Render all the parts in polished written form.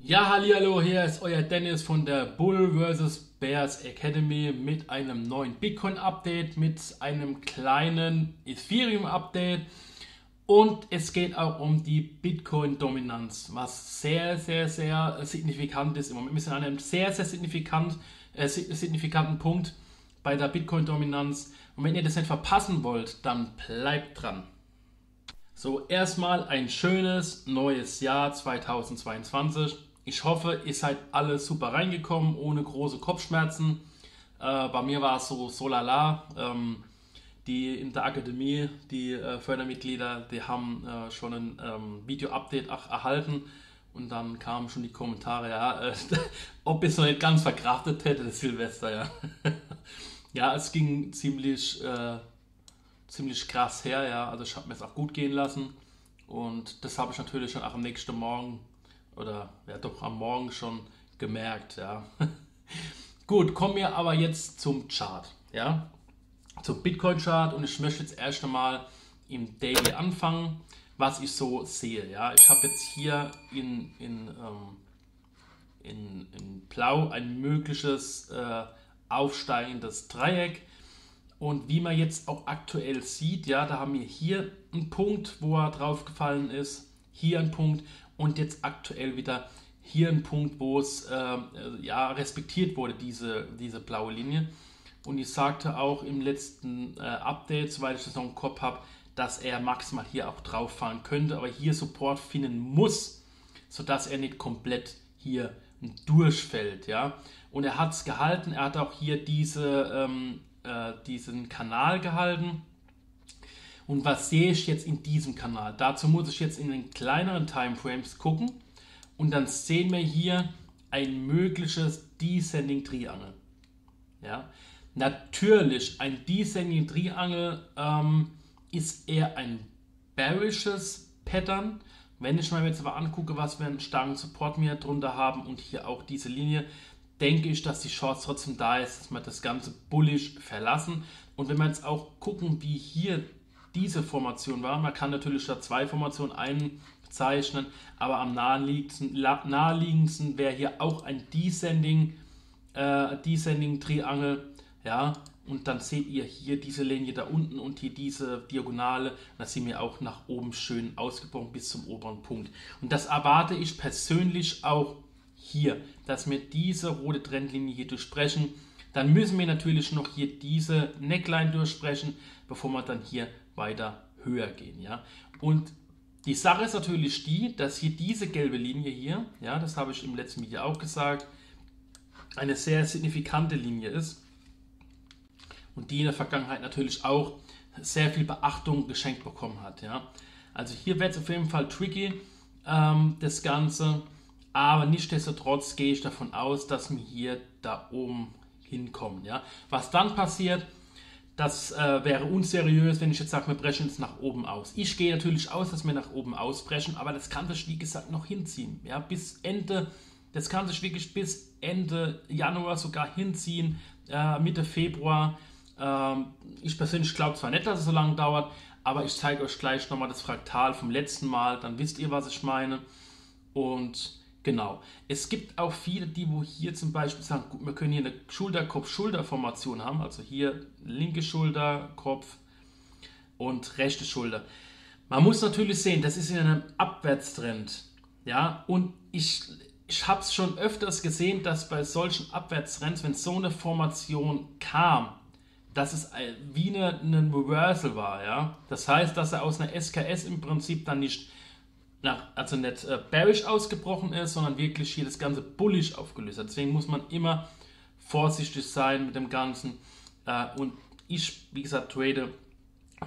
Ja, hallihallo, hier ist euer Dennis von der Bull vs Bears Academy mit einem neuen Bitcoin-Update, mit einem kleinen Ethereum-Update und es geht auch um die Bitcoin-Dominanz, was sehr, sehr, sehr signifikant ist. Im Moment ist an einem sehr, sehr signifikanten Punkt bei der Bitcoin-Dominanz und wenn ihr das nicht verpassen wollt, dann bleibt dran. So, erstmal ein schönes neues Jahr 2022. Ich hoffe, ihr seid alle super reingekommen, ohne große Kopfschmerzen. Bei mir war es so lala. Die in der Akademie, die Fördermitglieder, die haben schon ein Video-Update erhalten und dann kamen schon die Kommentare, ja, ob ihr es noch nicht ganz verkraftet hättet, das Silvester, ja. Ja, es ging ziemlich krass her, ja, also ich habe mir es auch gut gehen lassen und das habe ich natürlich schon auch am nächsten Morgen oder ja doch am Morgen schon gemerkt, ja. Gut, kommen wir aber jetzt zum Chart, ja, zum Bitcoin-Chart und ich möchte jetzt erst einmal im Daily anfangen, was ich so sehe, ja. Ich habe jetzt hier in Blau ein mögliches aufsteigendes Dreieck und wie man jetzt auch aktuell sieht, ja, da haben wir hier einen Punkt, wo er drauf gefallen ist, hier einen Punkt und jetzt aktuell wieder hier einen Punkt, wo es ja, respektiert wurde, diese blaue Linie. Und ich sagte auch im letzten Update, soweit ich das noch im Kopf habe, dass er maximal hier auch drauf fahren könnte, aber hier Support finden muss, sodass er nicht komplett hier durchfällt. Ja? Und er hat es gehalten, er hat auch hier diesen Kanal gehalten. Und was sehe ich jetzt in diesem Kanal? Dazu muss ich jetzt in den kleineren Timeframes gucken und dann sehen wir hier ein mögliches Descending Triangle. Ja? Natürlich, ein Descending Triangle ist eher ein bearishes Pattern. Wenn ich mir jetzt aber angucke, was wir einen starken Support mehr drunter haben und hier auch diese Linie, denke ich, dass die Chance trotzdem da ist, dass wir das Ganze bullish verlassen. Und wenn wir jetzt auch gucken, wie hier diese Formation war, man kann natürlich da zwei Formationen einzeichnen, aber am naheliegendsten wäre hier auch ein Descending Triangle, ja, und dann seht ihr hier diese Linie da unten und hier diese Diagonale, das sehen wir auch nach oben schön ausgebrochen bis zum oberen Punkt. Und das erwarte ich persönlich auch hier, dass wir diese rote Trendlinie hier durchbrechen, dann müssen wir natürlich noch hier diese Neckline durchbrechen, bevor wir dann hier weiter höher gehen, ja. Und die Sache ist natürlich die, dass hier diese gelbe Linie hier, ja, das habe ich im letzten Video auch gesagt, eine sehr signifikante Linie ist und die in der Vergangenheit natürlich auch sehr viel Beachtung geschenkt bekommen hat, ja. Also hier wird es auf jeden Fall tricky, das Ganze. Aber nichtsdestotrotz gehe ich davon aus, dass wir hier da oben hinkommen. Ja? Was dann passiert, das wäre unseriös, wenn ich jetzt sage, wir brechen jetzt nach oben aus. Ich gehe natürlich aus, dass wir nach oben ausbrechen, aber das kann sich, wie gesagt, noch hinziehen. Ja? Das kann sich wirklich bis Ende Januar sogar hinziehen, Mitte Februar. Ich persönlich glaube zwar nicht, dass es so lange dauert, aber ich zeige euch gleich nochmal das Fraktal vom letzten Mal, dann wisst ihr, was ich meine. Und genau, es gibt auch viele, die wo hier zum Beispiel sagen, gut, wir können hier eine Schulter-Kopf-Schulter-Formation haben, also hier linke Schulter, Kopf und rechte Schulter. Man muss natürlich sehen, das ist in einem Abwärtstrend, ja, und ich habe es schon öfters gesehen, dass bei solchen Abwärtstrends, wenn so eine Formation kam, dass es wie eine Reversal war, ja, das heißt, dass er aus einer SKS im Prinzip dann nicht bearish ausgebrochen ist, sondern wirklich hier das Ganze bullish aufgelöst hat. Deswegen muss man immer vorsichtig sein mit dem Ganzen. Und ich, wie gesagt, trade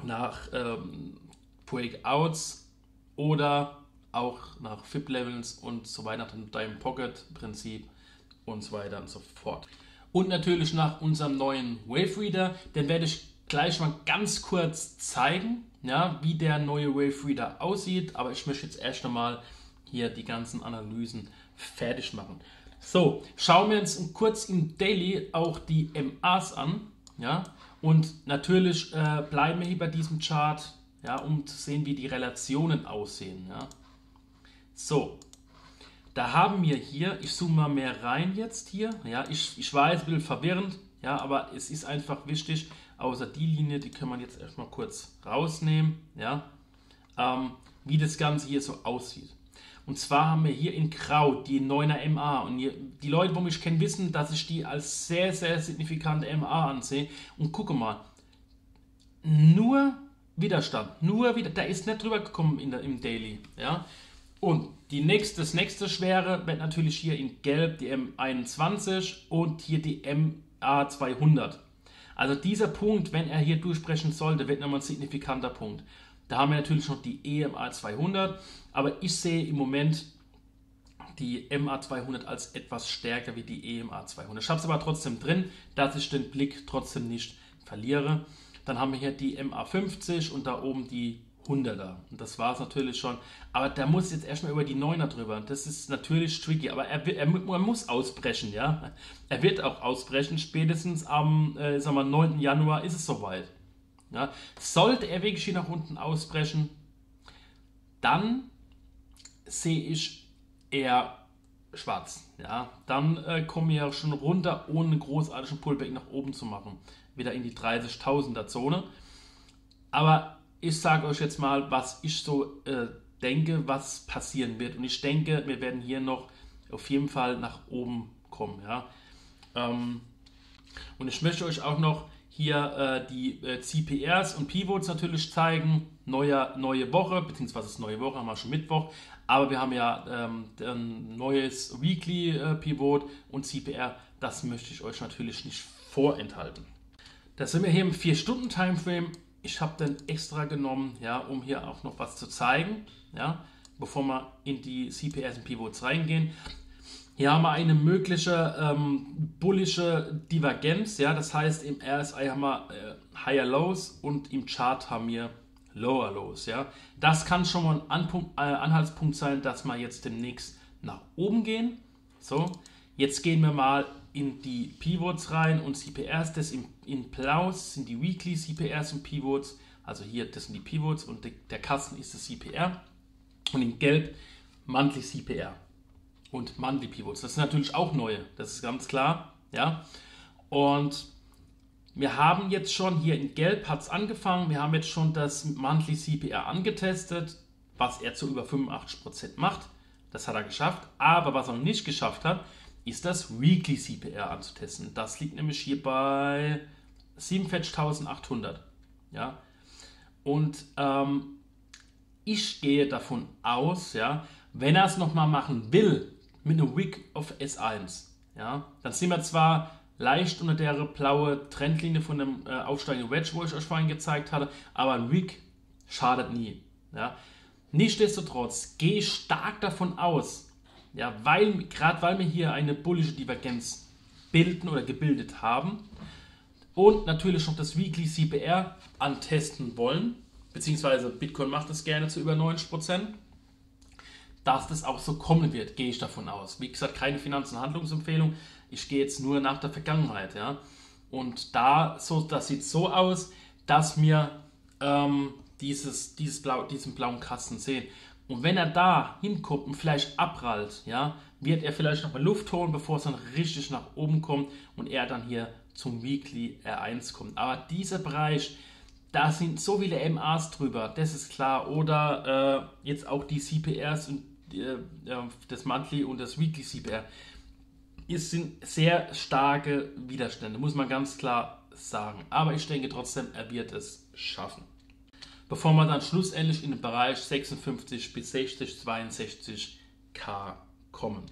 nach Breakouts oder auch nach FIB-Levels und so weiter, nach dem Diamond Pocket-Prinzip und so weiter und so fort. Und natürlich nach unserem neuen Wave Reader, den werde ich gleich mal ganz kurz zeigen. Ja, wie der neue Wave Reader aussieht, aber ich möchte jetzt erst einmal hier die ganzen Analysen fertig machen. So, schauen wir uns kurz im Daily auch die MAs an, ja, und natürlich bleiben wir hier bei diesem Chart, ja, um zu sehen, wie die Relationen aussehen, ja. So, Da haben wir hier, ich zoome mal mehr rein jetzt hier, ja, ich war jetzt ein bisschen verwirrend, ja, aber es ist einfach wichtig, außer die Linie, die kann man jetzt erstmal kurz rausnehmen, ja, wie das Ganze hier so aussieht. Und zwar haben wir hier in Grau die 9er MA und hier, die Leute, wo mich kennen, wissen, dass ich die als sehr, sehr signifikante MA ansehe und gucke mal, nur Widerstand, da ist nicht drüber gekommen im Daily, ja. Und das nächste Schwere wird natürlich hier in Gelb die M21 und hier die MA200. Also dieser Punkt, wenn er hier durchbrechen sollte, wird nochmal ein signifikanter Punkt. Da haben wir natürlich noch die EMA200, aber ich sehe im Moment die MA200 als etwas stärker wie die EMA200. Ich habe es aber trotzdem drin, dass ich den Blick trotzdem nicht verliere. Dann haben wir hier die MA50 und da oben die 100er. Und das war es natürlich schon. Aber da muss jetzt erstmal über die 9er drüber. Das ist natürlich tricky, aber er muss ausbrechen, ja. Er wird auch ausbrechen. Spätestens am 9. Januar ist es soweit. Ja? Sollte er wirklich hier nach unten ausbrechen, dann sehe ich eher schwarz. Ja? Dann komme ich ja schon runter, ohne großartigen Pullback nach oben zu machen. Wieder in die 30.000er Zone. Aber ich sage euch jetzt mal, was ich so denke, was passieren wird. Und ich denke, wir werden hier noch auf jeden Fall nach oben kommen. Ja? Und ich möchte euch auch noch hier die CPRs und Pivots natürlich zeigen. Neue Woche, beziehungsweise neue Woche haben wir schon Mittwoch. Aber wir haben ja ein neues Weekly Pivot und CPR. Das möchte ich euch natürlich nicht vorenthalten. Da sind wir hier im 4-Stunden-Timeframe. Ich habe den extra genommen, ja, um hier auch noch was zu zeigen, ja, bevor wir in die CPRs und Pivots reingehen. Hier haben wir eine mögliche bullische Divergenz, ja, das heißt im RSI haben wir Higher Lows und im Chart haben wir Lower Lows, ja. Das kann schon mal ein Anhaltspunkt sein, dass wir jetzt demnächst nach oben gehen. So, jetzt gehen wir mal in die Pivots rein und CPRs, das in Blau sind die Weekly CPRs und Pivots, also hier, das sind die Pivots und der Kasten ist das CPR und in Gelb Monthly CPR und Monthly Pivots, das sind natürlich auch neue, das ist ganz klar, ja, und wir haben jetzt schon hier in Gelb hat es angefangen, wir haben jetzt schon das Monthly CPR angetestet, was er zu über 85% macht, das hat er geschafft, aber was er noch nicht geschafft hat, ist das Weekly CPR anzutesten. Das liegt nämlich hier bei 47.800. Ja? Und ich gehe davon aus, ja, wenn er es nochmal machen will, mit einem Wick auf S1, ja, dann sind wir zwar leicht unter der blaue Trendlinie von dem aufsteigenden Wedge, wo ich euch vorhin gezeigt hatte, aber ein Wick schadet nie. Ja? Nichtsdestotrotz gehe ich stark davon aus, ja, weil wir hier eine bullische Divergenz bilden oder gebildet haben und natürlich noch das Weekly CPR antesten wollen, beziehungsweise Bitcoin macht das gerne zu über 90%, dass das auch so kommen wird, gehe ich davon aus. Wie gesagt, keine Finanz- und Handlungsempfehlung, ich gehe jetzt nur nach der Vergangenheit. Ja? Und das sieht so aus, dass wir diesen blauen Kasten sehen. Und wenn er da hinkommt und vielleicht abprallt, ja, wird er vielleicht noch mal Luft holen, bevor es dann richtig nach oben kommt und er dann hier zum Weekly R1 kommt. Aber dieser Bereich, da sind so viele MAs drüber, das ist klar. Oder jetzt auch die CPRs, und das Monthly und das Weekly CPR. Es sind sehr starke Widerstände, muss man ganz klar sagen. Aber ich denke trotzdem, er wird es schaffen. Bevor wir dann schlussendlich in den Bereich 56 bis 60, 62k kommen.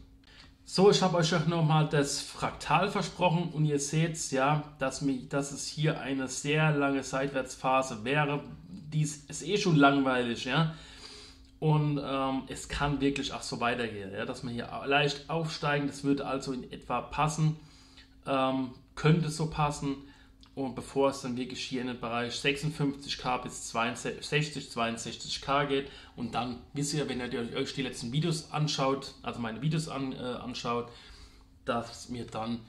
So, ich habe euch auch nochmal das Fraktal versprochen und ihr seht ja, dass es hier eine sehr lange Seitwärtsphase wäre. Dies ist eh schon langweilig, ja. Und es kann wirklich auch so weitergehen, ja, dass wir hier leicht aufsteigen. Das würde also in etwa passen, könnte so passen. Und bevor es dann wirklich hier in den Bereich 56k bis 62k geht, und dann wisst ihr, wenn ihr euch die letzten Videos anschaut, also meine Videos anschaut, dass wir dann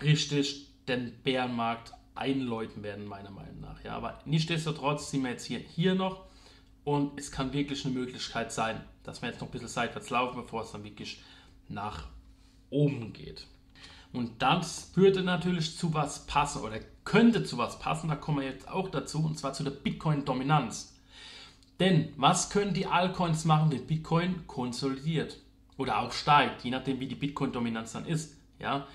richtig den Bärenmarkt einläuten werden, meiner Meinung nach. Ja, aber nichtsdestotrotz sind wir jetzt hier noch und es kann wirklich eine Möglichkeit sein, dass wir jetzt noch ein bisschen seitwärts laufen, bevor es dann wirklich nach oben geht. Und das würde natürlich zu was passen oder könnte zu was passen, da kommen wir jetzt auch dazu, und zwar zu der Bitcoin-Dominanz. Denn was können die Altcoins machen, wenn Bitcoin konsolidiert oder auch steigt, je nachdem wie die Bitcoin-Dominanz dann ist. Ja?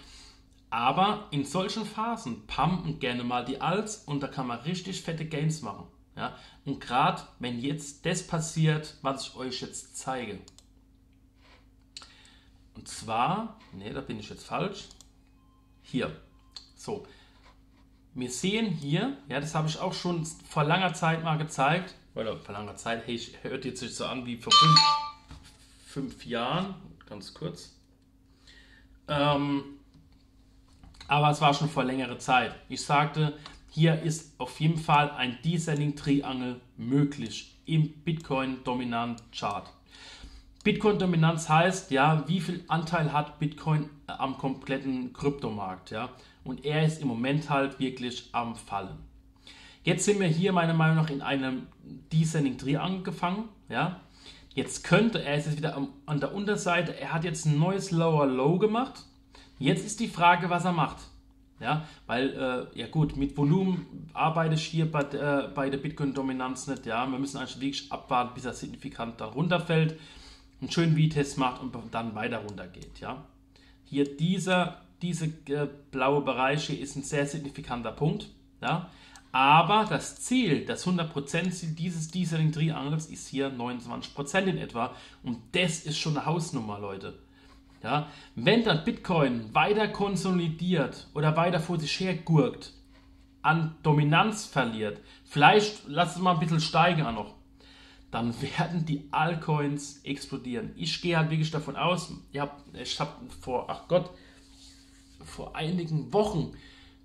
Aber in solchen Phasen pumpen gerne mal die Alts und da kann man richtig fette Gains machen. Ja? Und gerade wenn jetzt das passiert, was ich euch jetzt zeige. Und zwar, ne, da bin ich jetzt falsch. Hier. So. Wir sehen hier, ja, das habe ich auch schon vor langer Zeit mal gezeigt. Oder vor langer Zeit, hey, hört jetzt nicht so an wie vor fünf Jahren. Ganz kurz. Aber es war schon vor längerer Zeit. Ich sagte, hier ist auf jeden Fall ein Descending Triangle möglich im Bitcoin-Dominant-Chart. Bitcoin-Dominanz heißt, ja, wie viel Anteil hat Bitcoin am kompletten Kryptomarkt, ja, und er ist im Moment halt wirklich am Fallen. Jetzt sind wir hier meiner Meinung nach in einem Descending Triangle gefangen, ja, jetzt könnte, er ist jetzt wieder an der Unterseite, er hat jetzt ein neues Lower Low gemacht, jetzt ist die Frage, was er macht, ja, weil, ja gut, mit Volumen arbeite ich hier bei der Bitcoin-Dominanz nicht, ja, wir müssen eigentlich wirklich abwarten, bis er signifikant da runterfällt, einen schönen V-Test macht und dann weiter runter geht. Ja? Hier diese blaue Bereich hier ist ein sehr signifikanter Punkt. Ja? Aber das Ziel, das 100% Ziel dieses Descending Triangles ist hier 29% in etwa. Und das ist schon eine Hausnummer, Leute. Ja? Wenn dann Bitcoin weiter konsolidiert oder weiter vor sich her gurkt, an Dominanz verliert, vielleicht lass es mal ein bisschen steigen noch, dann werden die Altcoins explodieren. Ich gehe halt wirklich davon aus, ich habe vor einigen Wochen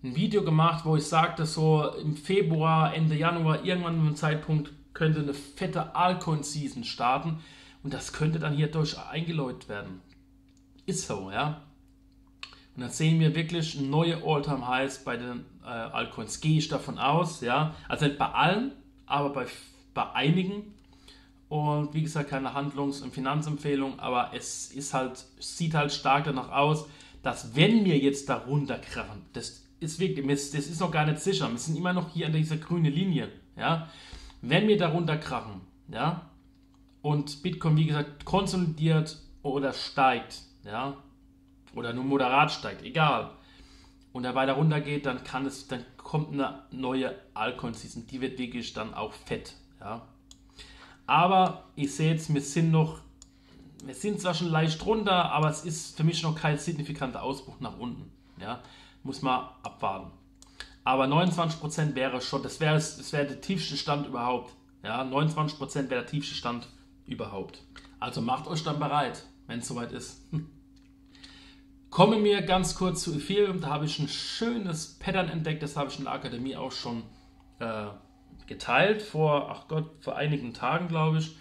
ein Video gemacht, wo ich sagte, so im Februar, Ende Januar, irgendwann um einen Zeitpunkt könnte eine fette Altcoin-Season starten und das könnte dann hierdurch eingeläutet werden. Ist so, ja. Und dann sehen wir wirklich neue All-Time-Highs bei den Altcoins. Gehe ich davon aus, ja. Also nicht bei allen, aber bei einigen. Und wie gesagt, keine Handlungs- und Finanzempfehlung, aber es ist halt, sieht halt stark danach aus, dass wenn wir jetzt da runterkrachen, das ist wirklich, das ist noch gar nicht sicher, wir sind immer noch hier an dieser grünen Linie, ja, wenn wir da runterkrachen, ja, und Bitcoin, wie gesagt, konsolidiert oder steigt, ja, oder nur moderat steigt, egal, und da weiter runter geht, dann kommt eine neue Altcoin-Season, die wird wirklich dann auch fett, ja. Aber ich sehe jetzt, wir sind zwar schon leicht runter, aber es ist für mich noch kein signifikanter Ausbruch nach unten. Ja? Muss man abwarten. Aber 29% wäre schon, das wäre der tiefste Stand überhaupt. Ja? 29% wäre der tiefste Stand überhaupt. Also macht euch dann bereit, wenn es soweit ist. Kommen wir ganz kurz zu Ethereum. Da habe ich ein schönes Pattern entdeckt, das habe ich in der Akademie auch schon geteilt vor einigen Tagen, glaube ich.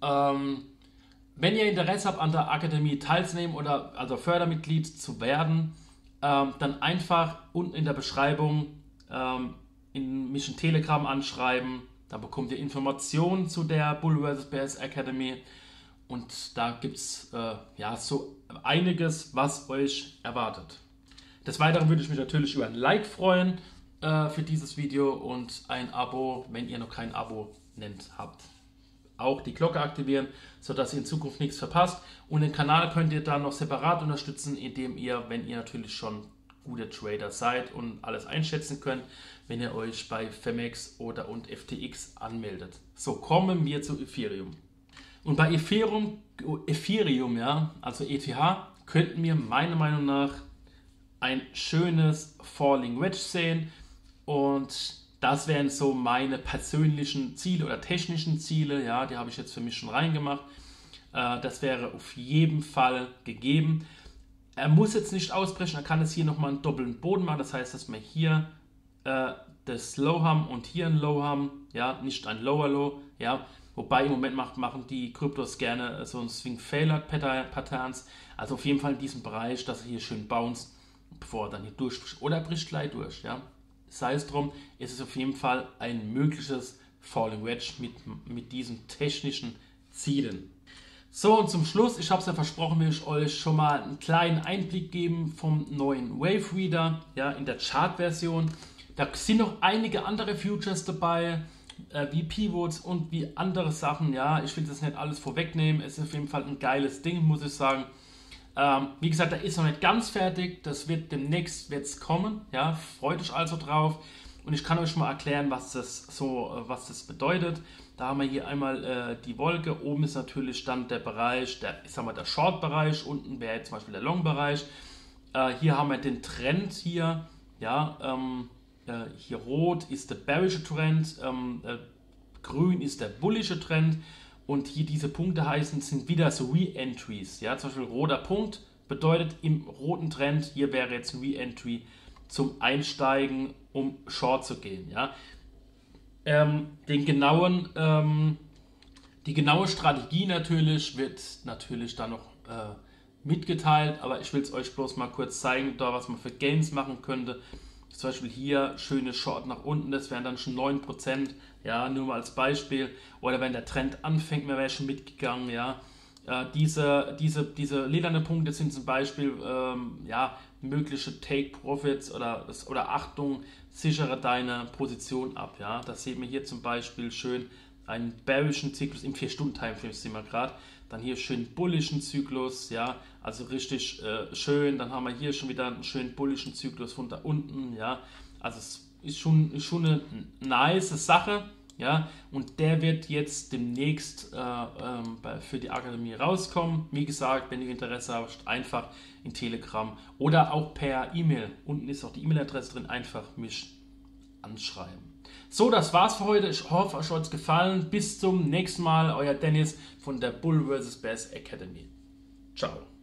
Wenn ihr Interesse habt, an der Akademie teilzunehmen oder also Fördermitglied zu werden, dann einfach unten in der Beschreibung mich in Telegram anschreiben. Da bekommt ihr Informationen zu der Bull vs Bears Academy und da gibt es ja, so einiges, was euch erwartet. Des Weiteren würde ich mich natürlich über ein Like freuen für dieses Video und ein Abo, wenn ihr noch kein Abo habt. Auch die Glocke aktivieren, sodass ihr in Zukunft nichts verpasst. Und den Kanal könnt ihr dann noch separat unterstützen, indem ihr, wenn ihr natürlich schon gute Trader seid und alles einschätzen könnt, wenn ihr euch bei Phemex und FTX anmeldet. So, kommen wir zu Ethereum. Und bei Ethereum, ja, also ETH, könnten wir meiner Meinung nach ein schönes Falling Wedge sehen. Und das wären so meine persönlichen Ziele oder technischen Ziele, ja, die habe ich jetzt für mich schon reingemacht. Das wäre auf jeden Fall gegeben. Er muss jetzt nicht ausbrechen, er kann jetzt hier nochmal einen doppelten Boden machen, das heißt, dass wir hier das Low haben und hier ein Low haben, ja, nicht ein Lower Low, ja, wobei im Moment machen die Kryptos gerne so ein Swing-Failure-Patterns, also auf jeden Fall in diesem Bereich, dass er hier schön bounced, bevor er dann hier durchbricht oder bricht gleich durch, ja. Sei es drum, es ist auf jeden Fall ein mögliches Falling Wedge mit diesen technischen Zielen. So, und zum Schluss, ich habe es ja versprochen, will ich euch schon mal einen kleinen Einblick geben vom neuen Wave Reader, ja, in der Chart-Version. Da sind noch einige andere Futures dabei, wie Pivots und wie andere Sachen. Ja, ich will das nicht alles vorwegnehmen. Es ist auf jeden Fall ein geiles Ding, muss ich sagen. Wie gesagt, da ist noch nicht ganz fertig. Das wird demnächst kommen. Ja, freut euch also drauf. Und ich kann euch mal erklären, was das bedeutet. Da haben wir hier einmal die Wolke. Oben ist natürlich dann der Bereich, der Short-Bereich. Unten wäre jetzt zum Beispiel der Long-Bereich. Hier haben wir den Trend hier. Ja, hier rot ist der bearische Trend, grün ist der bullische Trend. Und hier diese Punkte sind wieder so Re-Entries. Ja, zum Beispiel roter Punkt bedeutet im roten Trend, hier wäre jetzt ein Re-Entry zum Einsteigen, um Short zu gehen. Ja. Die genaue Strategie natürlich wird natürlich dann noch mitgeteilt, aber ich will es euch bloß mal kurz zeigen, was man für Gains machen könnte. Zum Beispiel hier schöne Short nach unten, das wären dann schon 9%, ja, nur mal als Beispiel. Oder wenn der Trend anfängt, wäre schon mitgegangen, ja. Diese lilane Punkte sind zum Beispiel ja, mögliche Take-Profits oder Achtung, sichere deine Position ab. Ja. Das sehen wir hier zum Beispiel schön einen bearischen Zyklus im 4-Stunden-Timeframe, sehen wir gerade. Dann hier schön bullischen Zyklus, ja, also richtig schön. Dann haben wir hier schon wieder einen schönen bullischen Zyklus von da unten, ja. Also es ist schon eine nice Sache, ja. Und der wird jetzt demnächst für die Akademie rauskommen. Wie gesagt, wenn ihr Interesse habt, einfach in Telegram oder auch per E-Mail. Unten ist auch die E-Mail-Adresse drin, einfach mich anschreiben. So, das war's für heute. Ich hoffe, euch hat's gefallen. Bis zum nächsten Mal. Euer Dennis von der Bull vs Bears Academy. Ciao.